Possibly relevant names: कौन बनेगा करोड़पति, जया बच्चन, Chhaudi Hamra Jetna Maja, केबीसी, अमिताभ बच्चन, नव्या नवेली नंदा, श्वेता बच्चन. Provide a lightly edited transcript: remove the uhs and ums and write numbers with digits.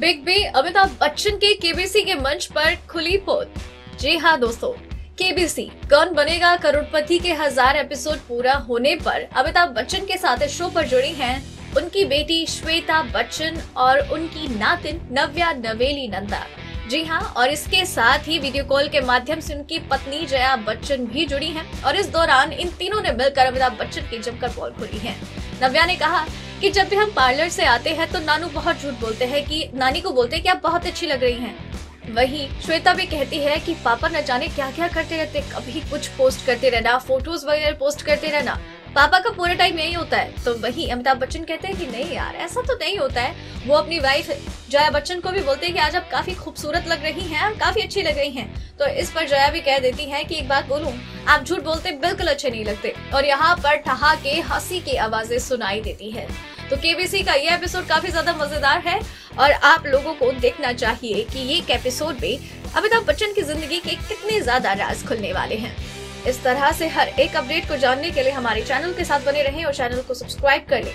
Big B अमिताभ बच्चन के केबीसी के मंच पर खुली पोल। जी हाँ दोस्तों, केबीसी कौन बनेगा करोड़पति के 1000 एपिसोड पूरा होने पर अमिताभ बच्चन के साथ इस शो पर जुड़ी हैं उनकी बेटी श्वेता बच्चन और उनकी नातिन नव्या नवेली नंदा। जी हाँ, और इसके साथ ही वीडियो कॉल के माध्यम से उनकी पत्नी जया बच्चन भी जुड़ी हैं और इस दौरान इन तीनों ने मिलकर अमिताभ बच्चन की जमकर पोल खोली है। नव्या ने कहा कि जब भी हम पार्लर से आते हैं तो नानू बहुत झूठ बोलते हैं कि नानी को बोलते हैं कि आप बहुत अच्छी लग रही हैं। वहीं श्वेता भी कहती है कि पापा न जाने क्या क्या करते रहते, कभी कुछ पोस्ट करते रहना, फोटोज वगैरह पोस्ट करते रहना, पापा का पूरा टाइम यही होता है। तो वहीं अमिताभ बच्चन कहते हैं कि नहीं यार, ऐसा तो नहीं होता है। वो अपनी वाइफ जया बच्चन को भी बोलते हैं कि आज आप काफी खूबसूरत लग रही हैं और काफी अच्छी लग रही हैं। तो इस पर जया भी कह देती हैं कि एक बात बोलूं, आप झूठ बोलते बिल्कुल अच्छे नहीं लगते। और यहाँ पर ठहाके हंसी की आवाजें सुनाई देती है। तो केबीसी का ये एपिसोड काफी ज्यादा मजेदार है और आप लोगों को देखना चाहिए कि ये एपिसोड में अमिताभ बच्चन की जिंदगी के कितने ज्यादा राज खुलने वाले हैं। इस तरह से हर एक अपडेट को जानने के लिए हमारे चैनल के साथ बने रहें और चैनल को सब्सक्राइब कर लें।